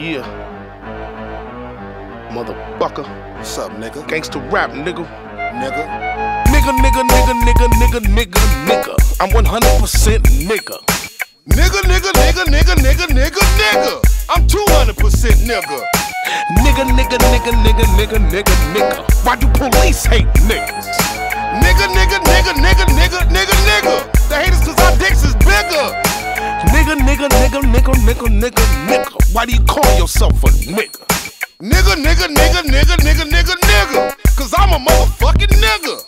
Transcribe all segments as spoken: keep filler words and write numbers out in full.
Yeah. Motherfucker. What's up, nigga? Gangsta rap, nigga. Nigga. Nigga, nigga, nigga, nigga, nigga, nigga, nigga. I'm one hundred percent nigga. Nigga, nigga, nigga, nigga, nigga, nigga, nigga. I'm two hundred percent nigga. Nigga, nigga, nigga, nigga, nigga, nigga, nigga. Why do police hate niggas? Nigga, nigga, nigga, nigga, nigga, nigga, nigga. They hate us cause our dicks is bigger. Nigga, nigga, nigga, nigga, nigga, nigga, nigga. Why do you call yourself a nigga? Nigga, nigga, nigga, nigga, nigga, nigga, nigga. Cause I'm a motherfucking nigga.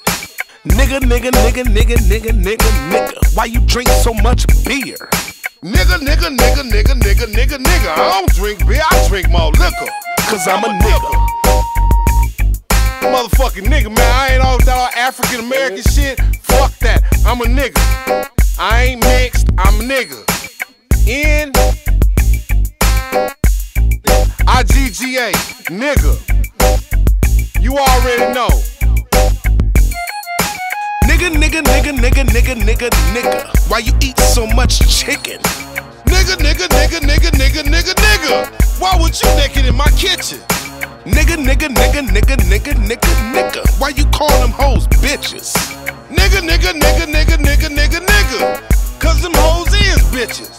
Nigga, nigga, nigga, nigga, nigga, nigga, nigga. Why you drink so much beer? Nigga, nigga, nigga, nigga, nigga, nigga, nigga. I don't drink beer, I drink more liquor. Cause I'm a nigga. Motherfucking nigga, man. I ain't all that all African American shit. Fuck that. I'm a nigga. I ain't mixed, I'm a nigga. N I G G A, nigga. You already know. Nigga, nigga, nigga, nigga, nigga, nigga, nigga. Why you eat so much chicken? Nigga, nigga, nigga, nigga, nigga, nigga, nigga. Why would you naked in my kitchen? Nigga, nigga, nigga, nigga, nigga, nigga, nigga. Why you call them hoes bitches? Nigga, nigga, nigga, nigga, nigga, nigga, nigga. Cause them hoes is bitches.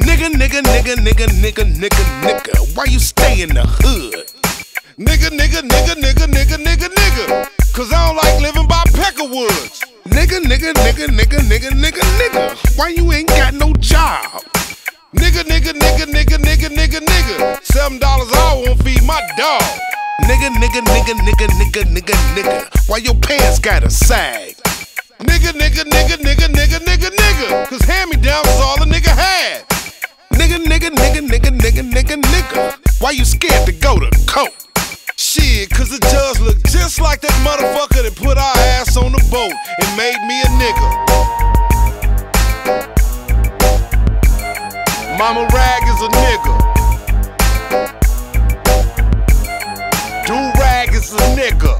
Nigga, nigga, nigga, nigga, nigga, nigga, nigga. Why you stay in the hood? Nigga, nigga, nigga, nigga, nigga, nigga, nigga. Cause I don't like living by Peckerwoods. Nigga, nigga, nigga, nigga, nigga, nigga, nigga. Why you ain't got no job? Nigga, nigga, nigga, nigga, nigga, nigga, nigga. Seven dollars an hour won't feed my dog. Nigga, nigga, nigga, nigga, nigga, nigga, nigga. Why your pants gotta sag? Nigga, nigga, nigga, nigga, nigga, nigga, nigga. Cause hand-me-downs is all a nigga had. Nigga, nigga, nigga, nigga, nigga, nigga, nigga. Why you scared to go to court? Shit, cause the judge look just like that motherfucker that put our ass on the boat and made me a nigga. Mama Rag is a nigga. Do Rag is a nigga.